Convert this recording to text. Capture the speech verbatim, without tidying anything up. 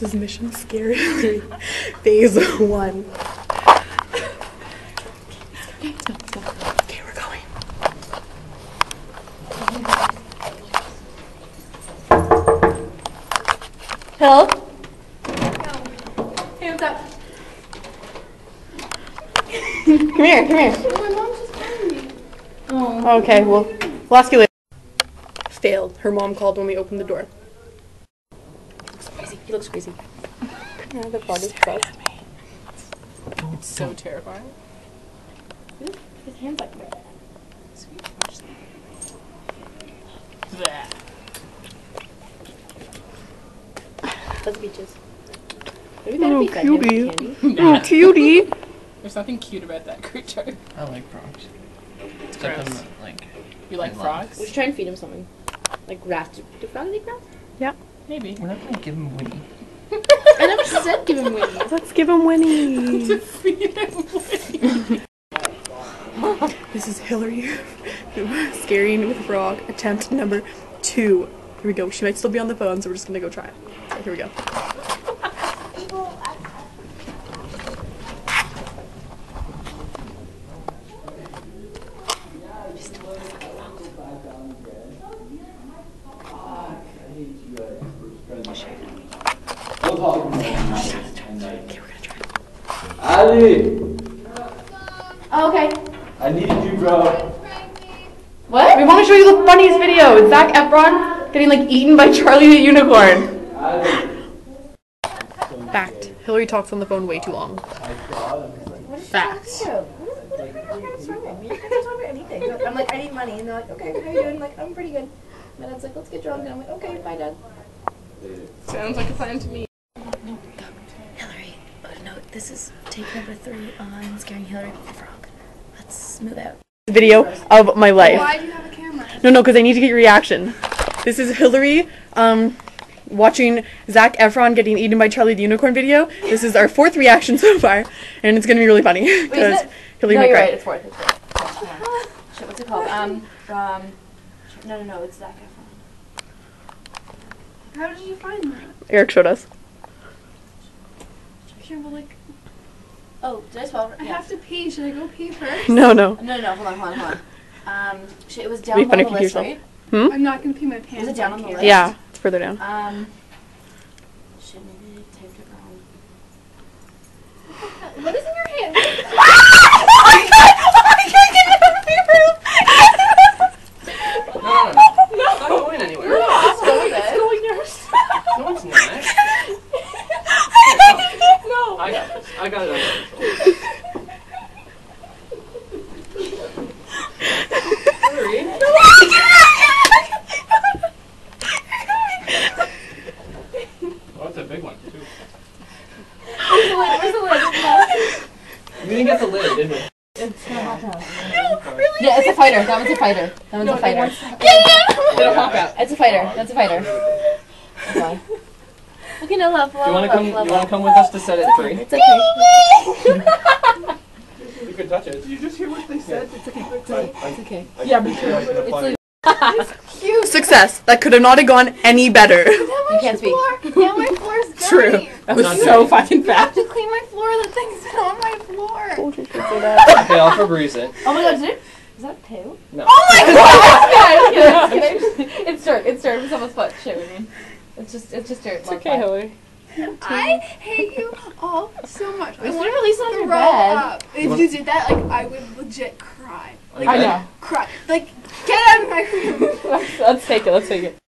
This is Mission Scary Phase One. Okay, we're going. Hill? No. Hands up. Come here, come here. My mom just called me. Oh. Okay, well, we'll ask you later. Failed. Her mom called when we opened the door. He looks crazy. Yeah, the fog is close. It's so terrifying. Ooh, his hand's like that. Sweet. Those beaches. Maybe that'd oh, be cutie. Oh, yeah. Cutie. There's nothing cute about that creature. I like frogs. It's gross. Like, you like frogs? We should try and feed him something. Like rats. Do, do frogs eat grass? Yeah. Maybe. We're not going to give him Winnie. I never said give him Winnie. Let's give him Winnie. Let's feed him Winnie. This is Hilary. Scaring with frog. Attempt number two. Here we go. She might still be on the phone, so we're just going to go try it. So here we go. Ali! Oh, okay. I need you, bro. What? We want to show you the funniest video. It's Zac Efron getting like eaten by Charlie the Unicorn. Fact. Hilary talks on the phone way too long. Fact. I'm like, I need money. And they're like, okay, how are you doing? I'm like, I'm pretty good. My dad's like, let's get drunk. And I'm like, okay, bye, Dad. Sounds like a plan to me. This is take number three on scaring Hilary with the frog. Let's move out. Video of my life. Why do you have a camera? No, no, because I need to get your reaction. This is Hilary um, watching Zac Efron getting eaten by Charlie the Unicorn video. This is our fourth reaction so far, and it's going to be really funny. Wait, is it? Hilary no, McRae. You're right, it's fourth. It's fourth. It's fourth. Yeah. Shit, what's it called? Um, um, no, no, no, it's Zac Efron. How did you find that? Eric showed us. Sure, but like... Oh, did I swallow? I yeah. have to pee. Should I go pee first? No, no. No, no, no. Hold on, hold on, hold on. Um, should, it was down on the list, yourself. Right? Hmm? I'm not going to pee my pants. Is it down on the list? Yeah, it's further down. Um, should maybe I typed it wrong. What is in your hand? Ah! Oh my God! Oh my God! Get out of the room! No, no, no. No. It's not going anywhere. No, it's going there. It's going yours. No, it's not. I got it. I got it. Oh, that's a big one, too. Where's the lid? Where's the lid? We didn't get the lid, did we? It's a hot dog. No, really? Yeah, it's a fighter. That one's a fighter. That one's no, a fighter. Yeah! It'll pop out. It's a fighter. That's a fighter. Okay. Okay, no, love, love, you wanna love, come, love, you want to come with us to set it free? It's okay. You can touch it. You just hear what they said? Yeah. It's okay. It's okay. I, I, it's okay. I, I, yeah, but it's, it's like, cute. Success. That could have not have gone any better. You can't speak. Now my floor's dirty. True. That was you so fucking bad. I have to clean my floor. The thing's been on my floor. I told you to say that. Okay, I'll Febreze it. Oh my God, did it? Is that poo? No. Oh my God! Just kidding, just kidding. It's dirt. It's dirt. It's almost fun. Shit, we mean. It's just, it's just dirt. It's okay, Hilary. I hate you all so much. I want to release it on your bed. Up. If you did that, like, I would legit cry. Like, I know. Cry. Like, get out of my room. Let's take it. Let's take it.